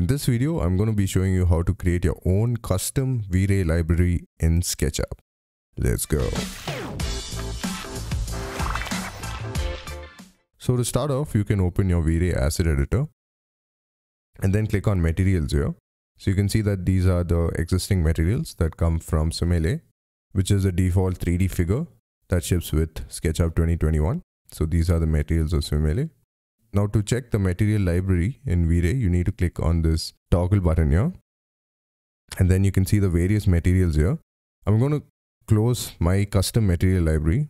In this video, I'm going to be showing you how to create your own custom V-Ray library in SketchUp. Let's go. So to start off, you can open your V-Ray asset editor and then click on materials here. So you can see that these are the existing materials that come from Swimele, which is the default 3D figure that ships with SketchUp 2021. So these are the materials of Swimele. Now to check the material library in V-Ray, you need to click on this toggle button here. And then you can see the various materials here. I'm going to close my custom material library.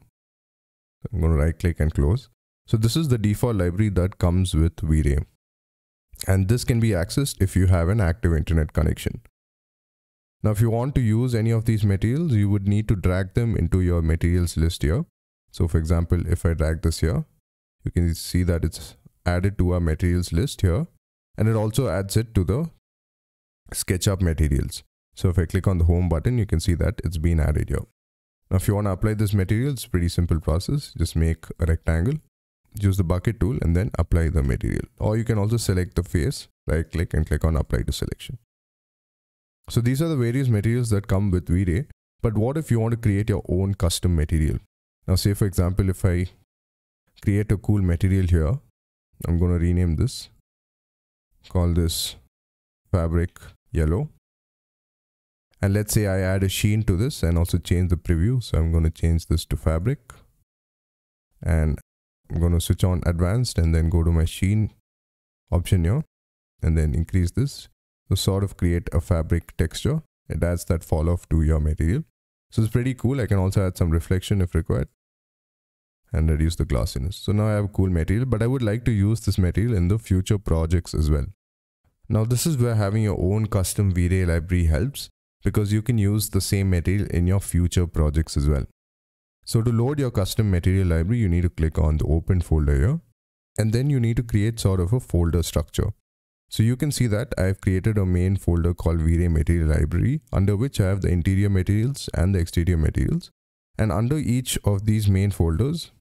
I'm going to right click and close. So this is the default library that comes with V-Ray. And this can be accessed if you have an active internet connection. Now if you want to use any of these materials, you would need to drag them into your materials list here. So for example, if I drag this here, you can see that it's added to our materials list here, and it also adds it to the SketchUp materials. So if I click on the home button, you can see that it's been added here. Now if you want to apply this material, it's a pretty simple process. Just make a rectangle, use the bucket tool, and then apply the material. Or you can also select the face, right click and click on apply to selection. So these are the various materials that come with V-Ray. But what if you want to create your own custom material? Now say for example, if I create a cool material here, I'm going to rename this, call this fabric yellow, and let's say I add a sheen to this and also change the preview. So I'm going to change this to fabric, and I'm going to switch on advanced and then go to my sheen option here and then increase this to sort of create a fabric texture. It adds that fall off to your material. So it's pretty cool. I can also add some reflection if required and reduce the glassiness. So now I have a cool material, but I would like to use this material in the future projects as well. Now this is where having your own custom V-Ray library helps, because you can use the same material in your future projects as well. So to load your custom material library, you need to click on the open folder here, and then you need to create sort of a folder structure. So you can see that I've created a main folder called V-Ray Material Library, under which I have the interior materials and the exterior materials. And under each of these main folders,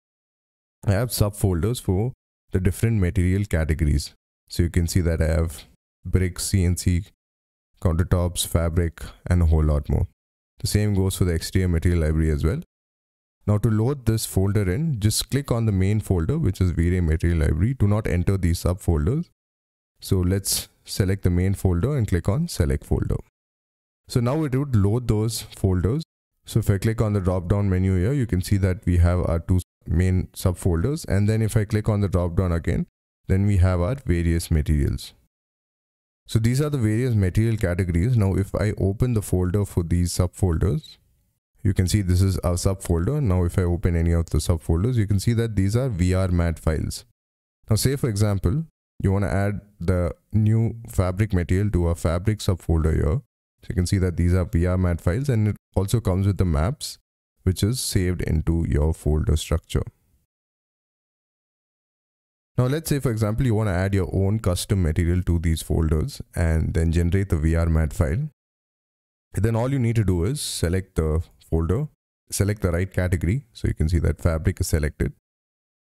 I have subfolders for the different material categories. So you can see that I have bricks, CNC, countertops, fabric, and a whole lot more. The same goes for the exterior material library as well. Now to load this folder in, just click on the main folder, which is V-Ray Material Library. Do not enter these subfolders. So let's select the main folder and click on select folder. So now it would load those folders. So if I click on the drop down menu here, you can see that we have our two main subfolders, and then if I click on the drop down again, then we have our various materials. So these are the various material categories. Now if I open the folder for these subfolders, you can see this is our subfolder. Now if I open any of the subfolders, you can see that these are VRMAT files. Now say for example, you want to add the new fabric material to our fabric subfolder here. So you can see that these are VRMAT files, and it also comes with the maps, which is saved into your folder structure. Now let's say for example, you want to add your own custom material to these folders and then generate the VRMAT file. And then all you need to do is select the folder, select the right category. So you can see that fabric is selected,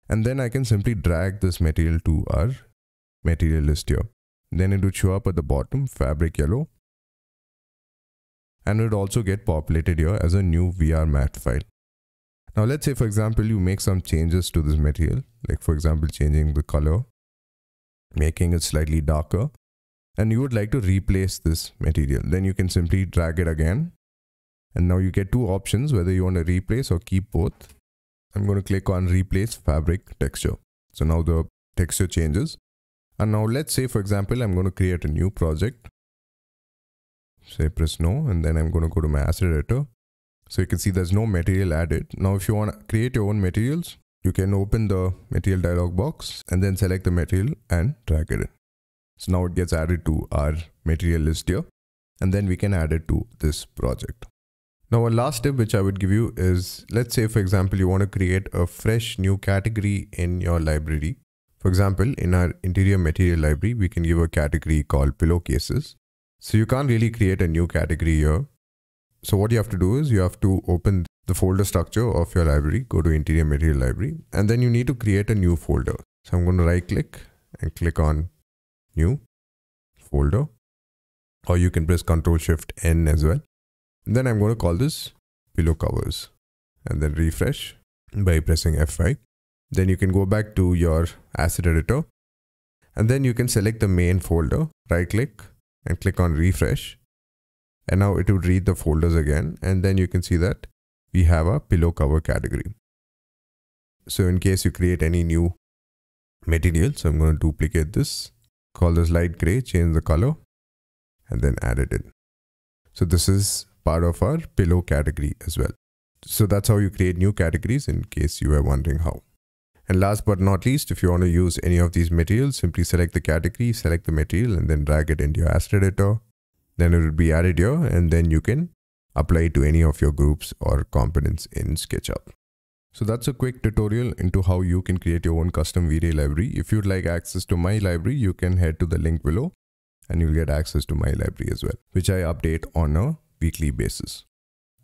and then I can simply drag this material to our material list here. Then it would show up at the bottom, fabric yellow, and it would also get populated here as a new VRMAT file. Now let's say for example, you make some changes to this material, like for example, changing the color, making it slightly darker, and you would like to replace this material. Then you can simply drag it again, and now you get two options, whether you want to replace or keep both. I'm going to click on replace fabric texture. So now the texture changes. And now let's say for example, I'm going to create a new project. Say press no, and then I'm going to go to my asset editor. So you can see there's no material added. Now if you want to create your own materials, you can open the material dialog box and then select the material and drag it in. So now it gets added to our material list here, and then we can add it to this project. Now a last tip which I would give you is, let's say for example, you want to create a fresh new category in your library. For example, in our interior material library, we can give a category called pillowcases. So you can't really create a new category here. So what you have to do is you have to open the folder structure of your library, go to interior material library, and then you need to create a new folder. So I'm going to right click and click on new folder. or you can press Ctrl-Shift-N as well. And then I'm going to call this pillow covers and then refresh by pressing F5. Then you can go back to your asset editor and then you can select the main folder, right click and click on refresh. And now it would read the folders again, and then you can see that we have a pillow cover category. So in case you create any new material, so I'm going to duplicate this, call this light gray, change the color and then add it in. So this is part of our pillow category as well. So that's how you create new categories in case you were wondering how. And last but not least, if you want to use any of these materials, simply select the category, select the material and then drag it into your asset editor. Then it will be added here and then you can apply it to any of your groups or components in SketchUp. So that's a quick tutorial into how you can create your own custom V-Ray library. If you'd like access to my library, you can head to the link below and you'll get access to my library as well, which I update on a weekly basis.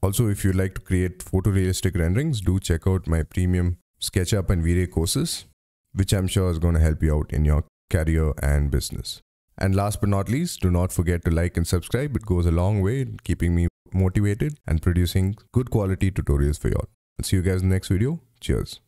Also, if you'd like to create photorealistic renderings, do check out my premium SketchUp and V-Ray courses, which I'm sure is going to help you out in your career and business. And last but not least, do not forget to like and subscribe. It goes a long way in keeping me motivated and producing good quality tutorials for y'all. I'll see you guys in the next video. Cheers.